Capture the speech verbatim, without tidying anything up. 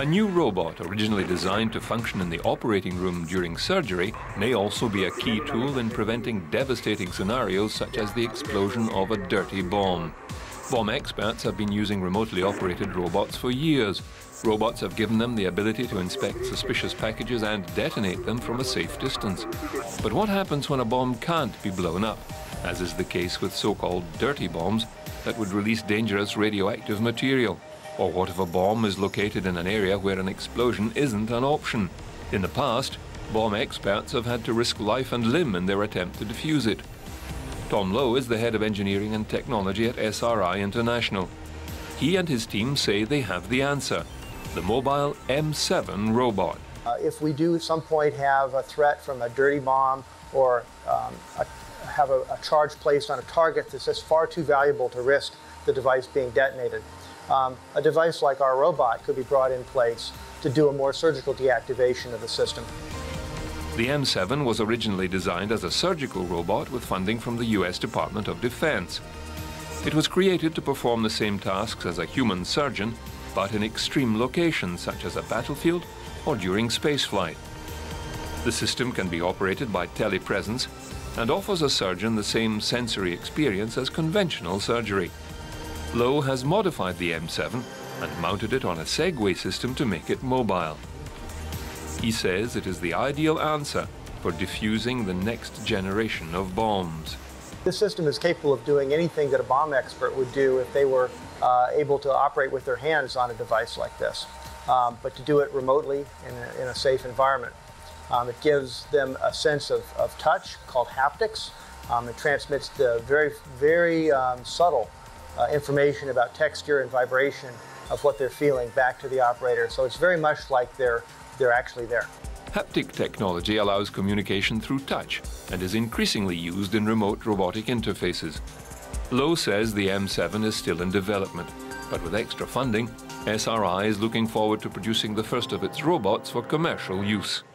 A new robot, originally designed to function in the operating room during surgery, may also be a key tool in preventing devastating scenarios such as the explosion of a dirty bomb. Bomb experts have been using remotely operated robots for years. Robots have given them the ability to inspect suspicious packages and detonate them from a safe distance. But what happens when a bomb can't be blown up, as is the case with so-called dirty bombs that would release dangerous radioactive material? Or what if a bomb is located in an area where an explosion isn't an option? In the past, bomb experts have had to risk life and limb in their attempt to defuse it. Tom Low is the head of engineering and technology at S R I International. He and his team say they have the answer: the mobile M seven robot. Uh, if we do at some point have a threat from a dirty bomb or um, a, have a, a charge placed on a target that's just far too valuable to risk the device being detonated, Um, a device like our robot could be brought in place to do a more surgical deactivation of the system. The M seven was originally designed as a surgical robot with funding from the U S Department of Defense. It was created to perform the same tasks as a human surgeon, but in extreme locations such as a battlefield or during spaceflight. The system can be operated by telepresence and offers a surgeon the same sensory experience as conventional surgery. Low has modified the M seven and mounted it on a Segway system to make it mobile. He says it is the ideal answer for defusing the next generation of bombs. This system is capable of doing anything that a bomb expert would do if they were uh, able to operate with their hands on a device like this, um, but to do it remotely in a, in a safe environment. Um, it gives them a sense of, of touch called haptics. Um, it transmits the very, very um, subtle Uh, information about texture and vibration of what they're feeling back to the operator, so it's very much like they're, they're actually there. Haptic technology allows communication through touch and is increasingly used in remote robotic interfaces. Low says the M seven is still in development, but with extra funding, S R I is looking forward to producing the first of its robots for commercial use.